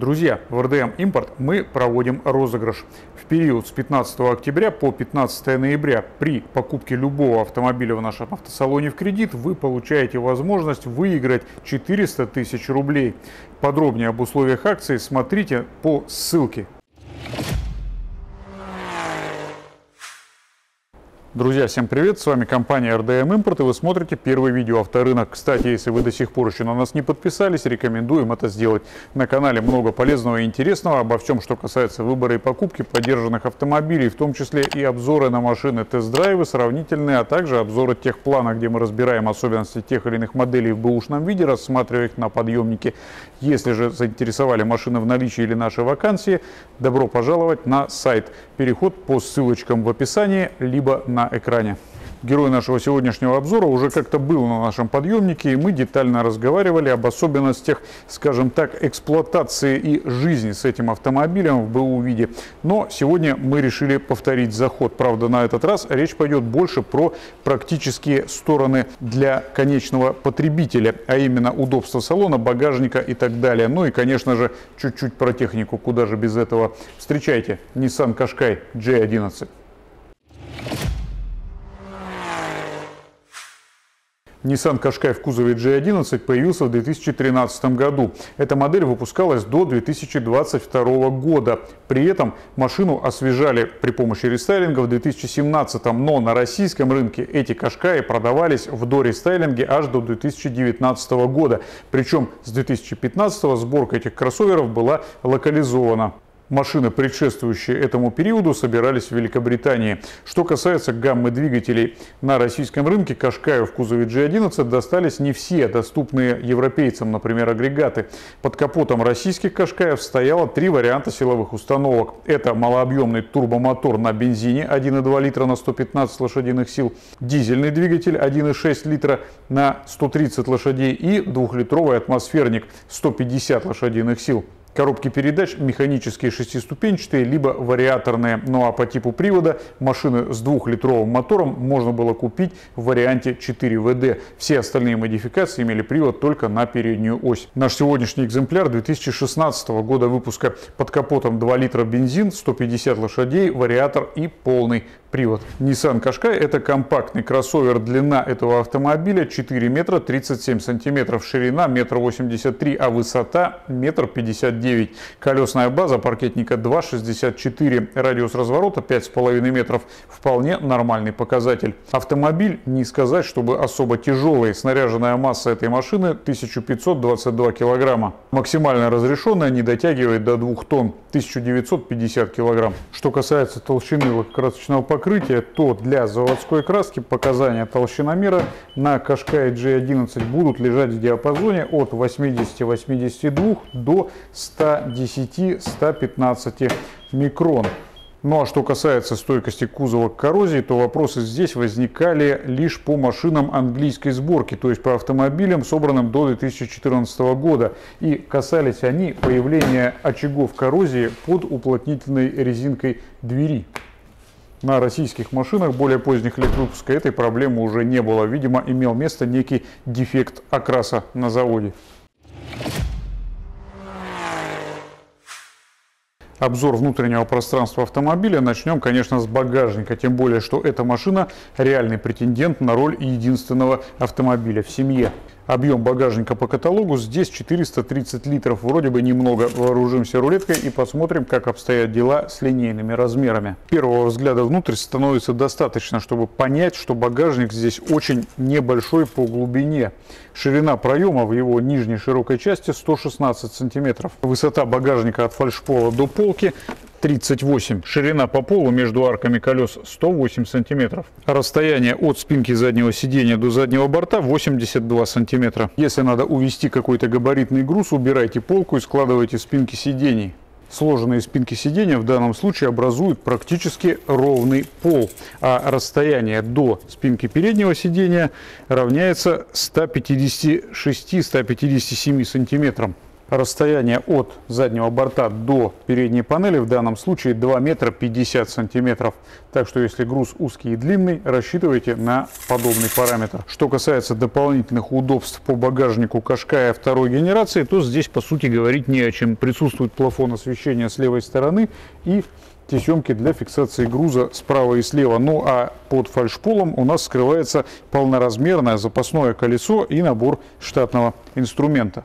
Друзья, в RDM Import мы проводим розыгрыш. В период с 15 октября по 15 ноября при покупке любого автомобиля в нашем автосалоне в кредит вы получаете возможность выиграть 400 тысяч рублей. Подробнее об условиях акции смотрите по ссылке. Друзья, всем привет! С вами компания RDM Import, и вы смотрите первое видео «Авторынок». Кстати, если вы до сих пор еще на нас не подписались, рекомендуем это сделать. На канале много полезного и интересного обо всем, что касается выбора и покупки подержанных автомобилей, в том числе и обзоры на машины, тест-драйвы, сравнительные, а также обзоры техплана, где мы разбираем особенности тех или иных моделей в бэушном виде, рассматривая их на подъемнике. Если же заинтересовали машины в наличии или наши вакансии, добро пожаловать на сайт. Переход по ссылочкам в описании, либо на экране. Герой нашего сегодняшнего обзора уже как-то был на нашем подъемнике, и мы детально разговаривали об особенностях, скажем так, эксплуатации и жизни с этим автомобилем в БУ виде. Но сегодня мы решили повторить заход. Правда, на этот раз речь пойдет больше про практические стороны для конечного потребителя, а именно удобство салона, багажника и так далее. Ну и, конечно же, чуть-чуть про технику, куда же без этого. Встречайте, Nissan Qashqai J11. Nissan Qashqai в кузове J11 появился в 2013 году. Эта модель выпускалась до 2022 года. При этом машину освежали при помощи рестайлинга в 2017, но на российском рынке эти Qashqai продавались в дорестайлинге аж до 2019 года. Причем с 2015 сборка этих кроссоверов была локализована. Машины, предшествующие этому периоду, собирались в Великобритании. Что касается гаммы двигателей, на российском рынке Qashqai в кузове G11 достались не все доступные европейцам, например, агрегаты. Под капотом российских Qashqai стояло три варианта силовых установок. Это малообъемный турбомотор на бензине 1,2 литра на 115 лошадиных сил, дизельный двигатель 1,6 литра на 130 лошадей и 2-литровый атмосферник 150 лошадиных сил. Коробки передач механические шестиступенчатые, либо вариаторные. Ну а по типу привода машины с 2-литровым мотором можно было купить в варианте 4WD. Все остальные модификации имели привод только на переднюю ось. Наш сегодняшний экземпляр 2016 года выпуска. Под капотом 2 литра бензин, 150 лошадей, вариатор и полный привод. Nissan Qashqai — это компактный кроссовер. Длина этого автомобиля 4 метра 37 сантиметров, ширина 1,83 м, а высота 1,59 м. Колесная база паркетника 2,64, радиус разворота 5,5 метров. Вполне нормальный показатель. Автомобиль, не сказать, чтобы особо тяжелый. Снаряженная масса этой машины 1522 килограмма. Максимально разрешенная не дотягивает до 2 тонн, 1950 килограмм. Что касается толщины лакокрасочного покрытия, то для заводской краски показания толщиномера на Qashqai G11 будут лежать в диапазоне от 80-82 до 110-115 микрон. Ну а что касается стойкости кузова к коррозии, то вопросы здесь возникали лишь по машинам английской сборки, то есть по автомобилям, собранным до 2014 года. И касались они появления очагов коррозии под уплотнительной резинкой двери. На российских машинах более поздних лет выпуска этой проблемы уже не было. Видимо, имел место некий дефект окраса на заводе. Обзор внутреннего пространства автомобиля начнем, конечно, с багажника, тем более, что эта машина реальный претендент на роль единственного автомобиля в семье. Объем багажника по каталогу здесь 430 литров, вроде бы немного. Вооружимся рулеткой и посмотрим, как обстоят дела с линейными размерами. Первого взгляда внутрь становится достаточно, чтобы понять, что багажник здесь очень небольшой по глубине. Ширина проема в его нижней широкой части 116 сантиметров. Высота багажника от фальшпола до полки 38. Ширина по полу между арками колес 108 сантиметров. Расстояние от спинки заднего сиденья до заднего борта 82 сантиметра. Если надо увести какой-то габаритный груз, убирайте полку и складывайте спинки сидений. Сложенные спинки сиденья в данном случае образуют практически ровный пол, а расстояние до спинки переднего сидения равняется 156-157 сантиметрам. Расстояние от заднего борта до передней панели в данном случае 2 метра 50 сантиметров. Так что если груз узкий и длинный, рассчитывайте на подобный параметр. Что касается дополнительных удобств по багажнику Qashqai второй генерации, то здесь по сути говорить не о чем. Присутствует плафон освещения с левой стороны и тесемки для фиксации груза справа и слева. Ну а под фальшполом у нас скрывается полноразмерное запасное колесо и набор штатного инструмента.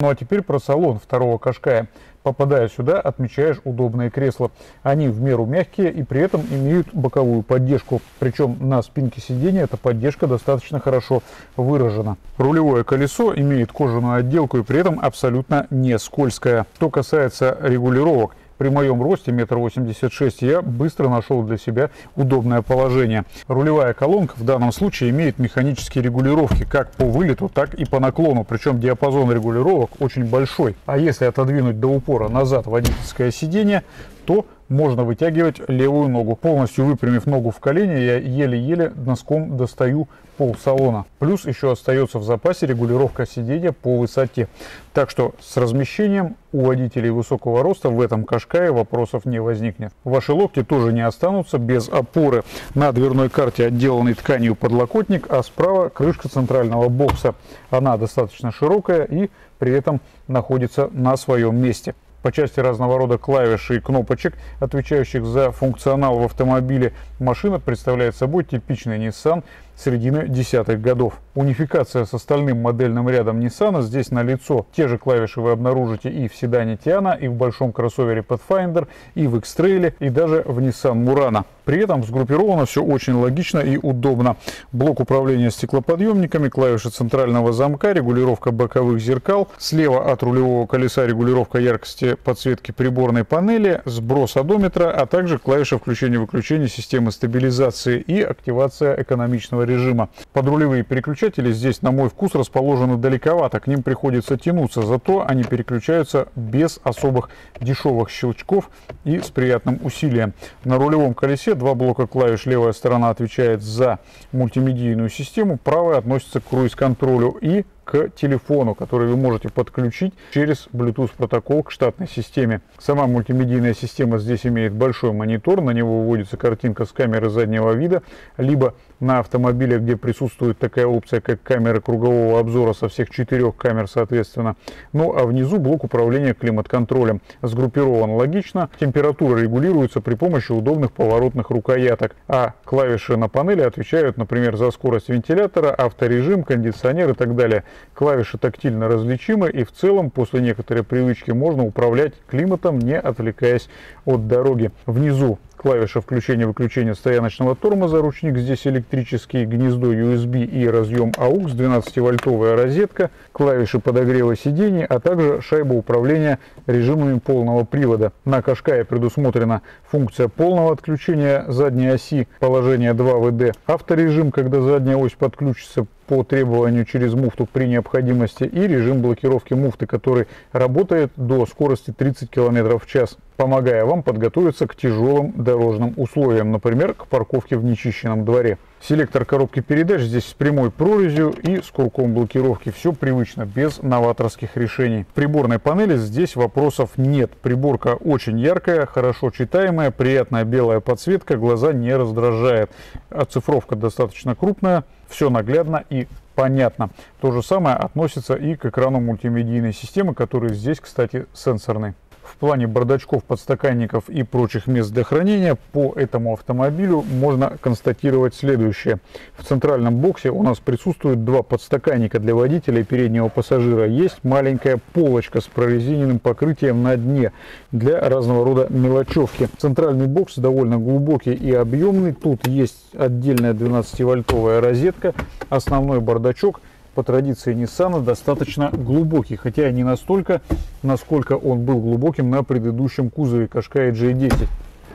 Ну а теперь про салон второго Qashqai. Попадая сюда, отмечаешь удобные кресла. Они в меру мягкие и при этом имеют боковую поддержку. Причем на спинке сиденья эта поддержка достаточно хорошо выражена. Рулевое колесо имеет кожаную отделку и при этом абсолютно не скользкое. Что касается регулировок. При моем росте 1,86 м я быстро нашел для себя удобное положение. Рулевая колонка в данном случае имеет механические регулировки как по вылету, так и по наклону. Причем диапазон регулировок очень большой. А если отодвинуть до упора назад водительское сиденье, то можно вытягивать левую ногу. Полностью выпрямив ногу в колени, я еле-еле носком достаю пол салона. Плюс еще остается в запасе регулировка сиденья по высоте. Так что с размещением у водителей высокого роста в этом Qashqai вопросов не возникнет. Ваши локти тоже не останутся без опоры. На дверной карте отделанный тканью подлокотник, а справа крышка центрального бокса. Она достаточно широкая и при этом находится на своем месте. По части разного рода клавиш и кнопочек, отвечающих за функционал в автомобиле, машина представляет собой типичный Nissan середины 10-х годов. Унификация с остальным модельным рядом Nissan здесь налицо. Те же клавиши вы обнаружите и в седане Tiana, и в большом кроссовере Pathfinder, и в X-Trail, и даже в Nissan Murano. При этом сгруппировано все очень логично и удобно. Блок управления стеклоподъемниками, клавиши центрального замка, регулировка боковых зеркал, слева от рулевого колеса регулировка яркости подсветки приборной панели, сброс одометра, а также клавиши включения-выключения системы стабилизации и активация экономичного режима. Подрулевые переключатели здесь, на мой вкус, расположены далековато, к ним приходится тянуться, зато они переключаются без особых дешевых щелчков и с приятным усилием. На рулевом колесе два блока клавиш. Левая сторона отвечает за мультимедийную систему, правая относится к круиз-контролю и к телефону, который вы можете подключить через Bluetooth протокол к штатной системе. Сама мультимедийная система здесь имеет большой монитор, на него выводится картинка с камеры заднего вида, либо на автомобиле, где присутствует такая опция, как камера кругового обзора со всех 4 камер соответственно. Ну а внизу блок управления климат-контролем. Сгруппирован логично, температура регулируется при помощи удобных поворотных рукояток, а клавиши на панели отвечают, например, за скорость вентилятора, авторежим, кондиционер и так далее. Клавиши тактильно различимы и в целом после некоторой привычки можно управлять климатом, не отвлекаясь от дороги. Внизу клавиша включения-выключения стояночного тормоза, ручник здесь электрический, гнездо USB и разъем AUX, 12-вольтовая розетка, клавиши подогрева сидений, а также шайба управления режимами полного привода. На Qashqai предусмотрена функция полного отключения задней оси, положение 2WD, авторежим, когда задняя ось подключится по требованию через муфту при необходимости, и режим блокировки муфты, который работает до скорости 30 км в час, помогая вам подготовиться к тяжелым дорожным условиям, например, к парковке в нечищенном дворе. Селектор коробки передач здесь с прямой прорезью и с курком блокировки. Все привычно, без новаторских решений. В приборной панели здесь вопросов нет. Приборка очень яркая, хорошо читаемая, приятная белая подсветка, глаза не раздражает. Оцифровка достаточно крупная, все наглядно и понятно. То же самое относится и к экрану мультимедийной системы, который здесь, кстати, сенсорный. В плане бардачков, подстаканников и прочих мест для хранения по этому автомобилю можно констатировать следующее. В центральном боксе у нас присутствуют два подстаканника для водителя и переднего пассажира. Есть маленькая полочка с прорезиненным покрытием на дне для разного рода мелочевки. Центральный бокс довольно глубокий и объемный. Тут есть отдельная 12-вольтовая розетка. Основной бардачок по традиции Nissan достаточно глубокий, хотя не настолько, насколько он был глубоким на предыдущем кузове Qashqai J11.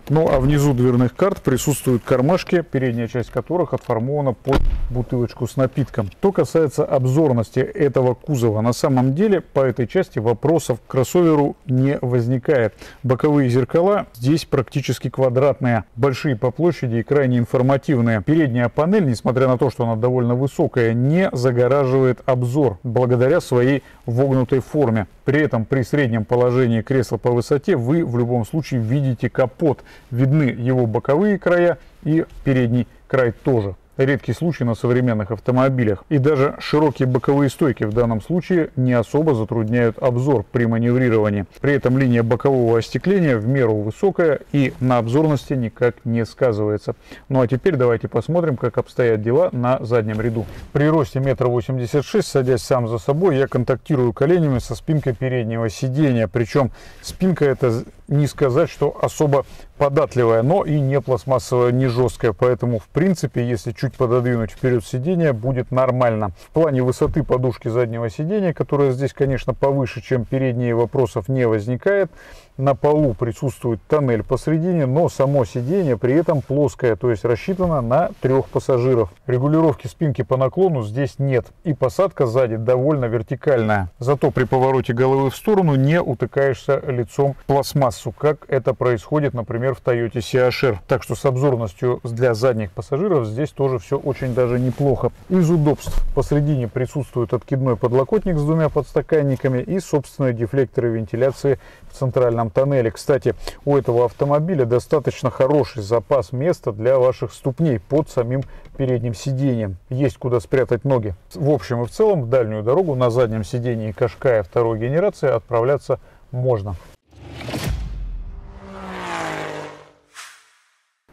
Ну а внизу дверных карт присутствуют кармашки, передняя часть которых отформована под бутылочку с напитком. Что касается обзорности этого кузова, на самом деле по этой части вопросов к кроссоверу не возникает. Боковые зеркала здесь практически квадратные, большие по площади и крайне информативные. Передняя панель, несмотря на то, что она довольно высокая, не загораживает обзор благодаря своей вогнутой форме. При этом при среднем положении кресла по высоте вы в любом случае видите капот. Видны его боковые края и передний край тоже. Редкий случай на современных автомобилях. И даже широкие боковые стойки в данном случае не особо затрудняют обзор при маневрировании. При этом линия бокового остекления в меру высокая и на обзорности никак не сказывается. Ну а теперь давайте посмотрим, как обстоят дела на заднем ряду. При росте 1,86 м, садясь сам за собой, я контактирую коленями со спинкой переднего сидения. Причем спинка эта не сказать, что особо податливая, но и не пластмассовая, не жесткая. Поэтому в принципе, если чуть пододвинуть вперед сиденье, будет нормально. В плане высоты подушки заднего сидения, которая здесь, конечно, повыше, чем передние, вопросов не возникает. На полу присутствует тоннель посредине, но само сиденье при этом плоское, то есть рассчитано на 3 пассажиров. Регулировки спинки по наклону здесь нет, и посадка сзади довольно вертикальная. Зато при повороте головы в сторону не утыкаешься лицом в пластмассу, как это происходит, например, в Toyota C-HR. Так что с обзорностью для задних пассажиров здесь тоже все очень даже неплохо. Из удобств посредине присутствует откидной подлокотник с 2 подстаканниками и собственные дефлекторы вентиляции в центральном тоннеле. Кстати, у этого автомобиля достаточно хороший запас места для ваших ступней под самим передним сиденьем. Есть куда спрятать ноги. В общем и в целом, в дальнюю дорогу на заднем сидении Qashqai 2-й генерации отправляться можно.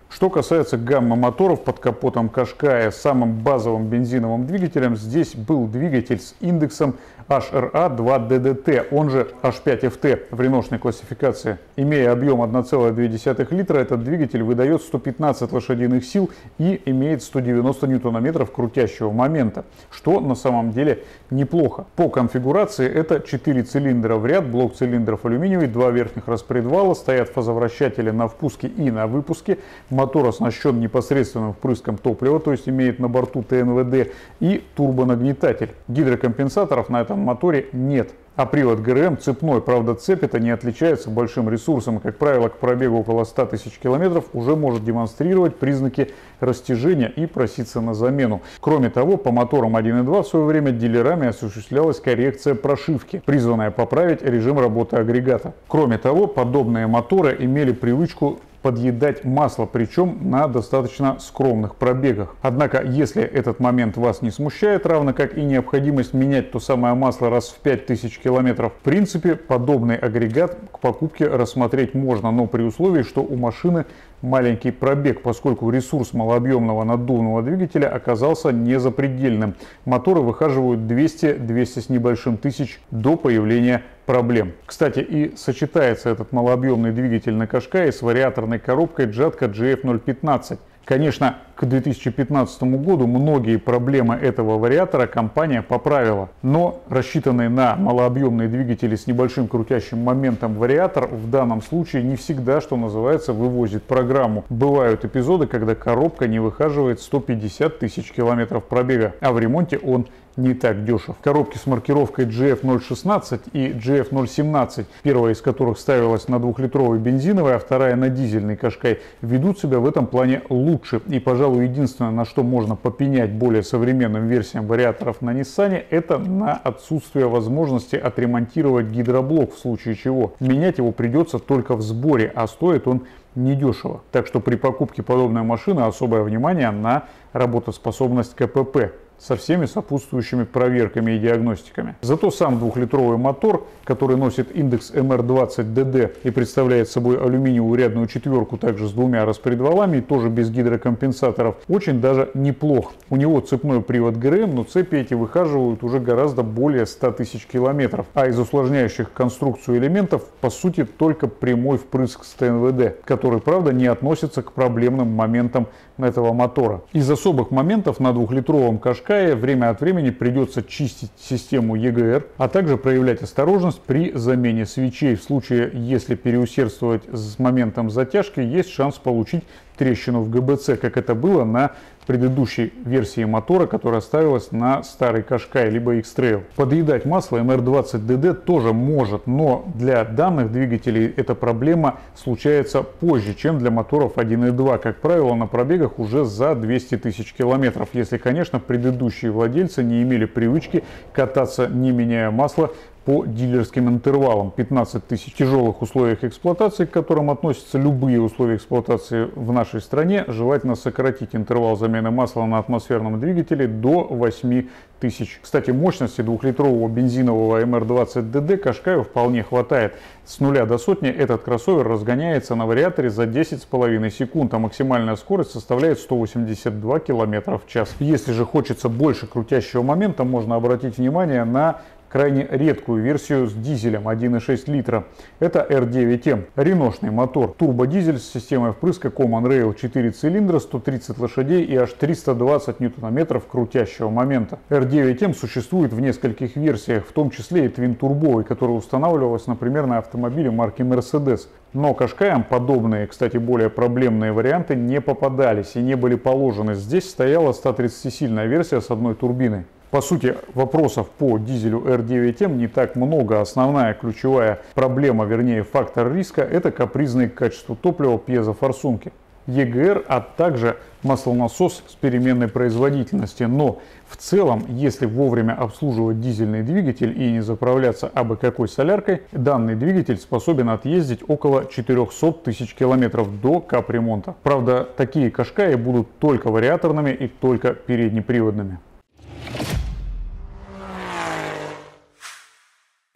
Что касается гаммы моторов под капотом Qashqai, самым базовым бензиновым двигателем здесь был двигатель с индексом HRA2DDT, он же H5FT в реношной классификации. Имея объем 1,2 литра, этот двигатель выдает 115 лошадиных сил и имеет 190 ньютон-метров крутящего момента, что на самом деле неплохо. По конфигурации это 4 цилиндра в ряд, блок цилиндров алюминиевый, 2 верхних распредвала, стоят фазовращатели на впуске и на выпуске. Мотор оснащен непосредственным впрыском топлива, то есть имеет на борту ТНВД и турбонагнетатель. Гидрокомпенсаторов на этом моторе нет. А привод ГРМ цепной, правда цепь-то не отличается большим ресурсом. Как правило, к пробегу около 100 тысяч километров уже может демонстрировать признаки растяжения и проситься на замену. Кроме того, по моторам 1.2 в свое время дилерами осуществлялась коррекция прошивки, призванная поправить режим работы агрегата. Кроме того, подобные моторы имели привычку подъедать масло, причем на достаточно скромных пробегах. Однако, если этот момент вас не смущает, равно как и необходимость менять то самое масло раз в 5000 километров, в принципе, подобный агрегат к покупке рассмотреть можно, но при условии, что у машины маленький пробег, поскольку ресурс малообъемного наддувного двигателя оказался незапредельным. Моторы выхаживают 200 с небольшим тысяч до появления проблем. Кстати, и сочетается этот малообъемный двигатель на Qashqai с вариаторной коробкой Jatka JF015. Конечно, к 2015 году многие проблемы этого вариатора компания поправила, но рассчитанный на малообъемные двигатели с небольшим крутящим моментом вариатор в данном случае не всегда, что называется, вывозит программу. Бывают эпизоды, когда коробка не выхаживает 150 тысяч километров пробега, а в ремонте он не так дешев. Коробки с маркировкой GF 016 и GF 017, первая из которых ставилась на 2-литровый бензиновый, а вторая на дизельный Qashqai, ведут себя в этом плане лучше. И, пожалуй, единственное, на что можно попенять более современным версиям вариаторов на Nissan, это на отсутствие возможности отремонтировать гидроблок, в случае чего. Менять его придется только в сборе, а стоит он недешево. Так что при покупке подобной машины особое внимание на работоспособность КПП со всеми сопутствующими проверками и диагностиками. Зато сам 2-литровый мотор, который носит индекс MR20DD и представляет собой алюминиевую рядную четверку, также с 2 распредвалами и тоже без гидрокомпенсаторов, очень даже неплох. У него цепной привод ГРМ, но цепи эти выхаживают уже гораздо более 100 тысяч километров. А из усложняющих конструкцию элементов, по сути, только прямой впрыск с ТНВД, который, правда, не относится к проблемным моментам этого мотора. Из особых моментов на 2-литровом Qashqai Qashqai время от времени придется чистить систему EGR, а также проявлять осторожность при замене свечей. В случае, если переусердствовать с моментом затяжки, есть шанс получить трещину в ГБЦ, как это было на предыдущей версии мотора, которая ставилась на старый Qashqai либо X-Trail. Подъедать масло MR20DD тоже может, но для данных двигателей эта проблема случается позже, чем для моторов 1.2, как правило, на пробегах уже за 200 тысяч километров, если, конечно, предыдущие владельцы не имели привычки кататься, не меняя масла, по дилерским интервалам. 15 тысяч в тяжелых условиях эксплуатации, к которым относятся любые условия эксплуатации в нашей стране, желательно сократить интервал замены масла на атмосферном двигателе до 8 тысяч. Кстати, мощности 2-литрового бензинового MR20DD Qashqai вполне хватает. С нуля до сотни этот кроссовер разгоняется на вариаторе за 10,5 секунд, а максимальная скорость составляет 182 км в час. Если же хочется больше крутящего момента, можно обратить внимание на крайне редкую версию с дизелем 1,6 литра. Это R9M, реношный мотор, турбодизель с системой впрыска Common Rail, 4 цилиндра, 130 лошадей и аж 320 ньютон-метров крутящего момента. R9M существует в нескольких версиях, в том числе и твин-турбовой, которая устанавливалась, например, на автомобиле марки Mercedes. Но Qashqai'ам подобные, кстати, более проблемные варианты не попадались и не были положены. Здесь стояла 130-сильная версия с одной турбиной. По сути, вопросов по дизелю R9M не так много. Основная ключевая проблема, вернее фактор риска, это капризные качества топлива пьезофорсунки, EGR, а также маслонасос с переменной производительности. Но в целом, если вовремя обслуживать дизельный двигатель и не заправляться абы какой соляркой, данный двигатель способен отъездить около 400 тысяч километров до капремонта. Правда, такие Qashqai будут только вариаторными и только переднеприводными.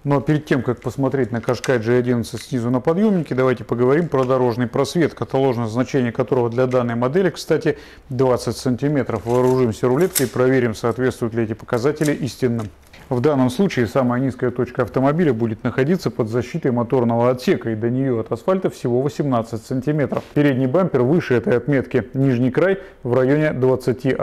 Но перед тем, как посмотреть на Qashqai G11 снизу на подъемнике, давайте поговорим про дорожный просвет, каталожное значение которого для данной модели, кстати, 20 сантиметров. Вооружимся рулеткой и проверим, соответствуют ли эти показатели истинным. В данном случае самая низкая точка автомобиля будет находиться под защитой моторного отсека, и до нее от асфальта всего 18 сантиметров. Передний бампер выше этой отметки, нижний край в районе 21.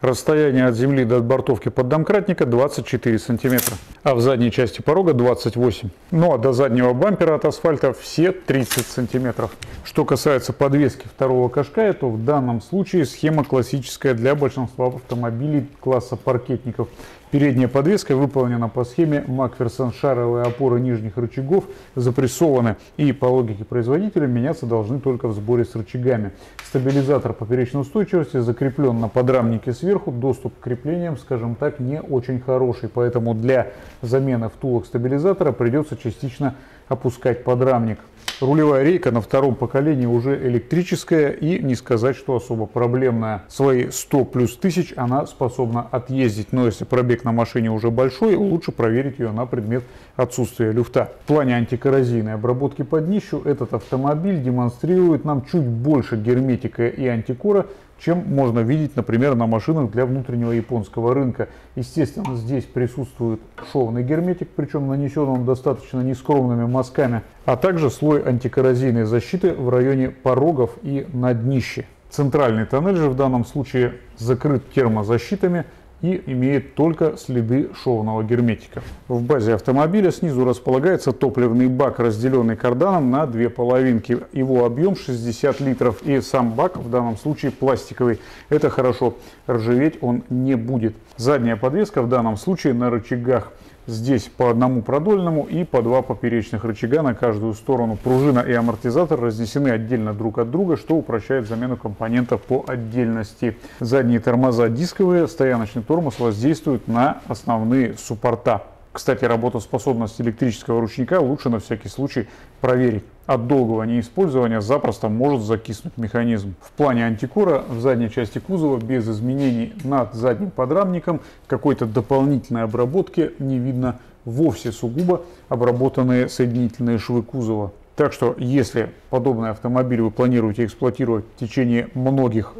Расстояние от земли до отбортовки поддомкратника 24 сантиметра, а в задней части порога 28. Ну а до заднего бампера от асфальта все 30 сантиметров. Что касается подвески второго Qashqai, то в данном случае схема классическая для большинства автомобилей класса паркетников. Передняя подвеска выполнена по схеме Макферсон. Шаровые опоры нижних рычагов запрессованы и по логике производителя меняться должны только в сборе с рычагами. Стабилизатор поперечной устойчивости закреплен на подрамнике сверху. Доступ к креплениям, скажем так, не очень хороший, поэтому для замены втулок стабилизатора придется частично опускать подрамник. Рулевая рейка на втором поколении уже электрическая и не сказать, что особо проблемная. Свои 100 плюс тысяч она способна отъездить, но если пробег на машине уже большой, лучше проверить ее на предмет отсутствия люфта. В плане антикоррозийной обработки по днищу этот автомобиль демонстрирует нам чуть больше герметика и антикора, чем можно видеть, например, на машинах для внутреннего японского рынка. Естественно, здесь присутствует шовный герметик, причем нанесен он достаточно нескромными мазками, а также слой антикоррозийной защиты в районе порогов и на днище. Центральный тоннель же в данном случае закрыт термозащитами и имеет только следы шовного герметика. В базе автомобиля снизу располагается топливный бак, разделенный карданом на две половинки. Его объем 60 литров, и сам бак в данном случае пластиковый. Это хорошо, ржаветь он не будет. Задняя подвеска в данном случае на рычагах. Здесь по одному продольному и по два поперечных рычага на каждую сторону. Пружина и амортизатор разнесены отдельно друг от друга, что упрощает замену компонентов по отдельности. Задние тормоза дисковые, стояночный тормоз воздействует на основные суппорта. Кстати, работоспособность электрического ручника лучше на всякий случай проверить. От долгого неиспользования запросто может закиснуть механизм. В плане антикора в задней части кузова без изменений над задним подрамником, какой-то дополнительной обработки не видно вовсе, сугубо обработанные соединительные швы кузова. Так что, если подобный автомобиль вы планируете эксплуатировать в течение многих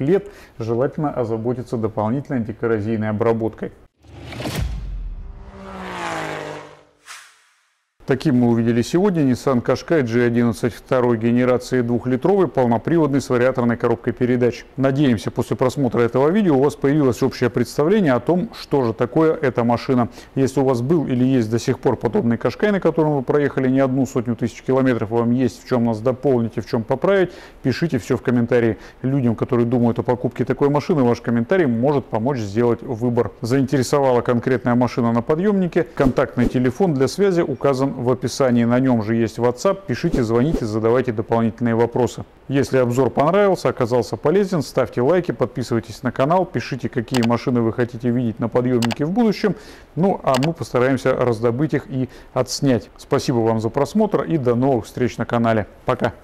лет, желательно озаботиться дополнительной антикоррозийной обработкой. Таким мы увидели сегодня Nissan Qashqai G11 второй генерации, 2-литровый, полноприводный, с вариаторной коробкой передач. Надеемся, после просмотра этого видео у вас появилось общее представление о том, что же такое эта машина. Если у вас был или есть до сих пор подобный Qashqai, на котором вы проехали не одну сотню тысяч километров, вам есть в чем нас дополнить и в чем поправить, пишите все в комментарии. Людям, которые думают о покупке такой машины, ваш комментарий может помочь сделать выбор. Заинтересовала конкретная машина на подъемнике? Контактный телефон для связи указан в описании. На нем же есть WhatsApp. Пишите, звоните, задавайте дополнительные вопросы. Если обзор понравился, оказался полезен, ставьте лайки, подписывайтесь на канал, пишите, какие машины вы хотите видеть на подъемнике в будущем. Ну, а мы постараемся раздобыть их и отснять. Спасибо вам за просмотр и до новых встреч на канале. Пока!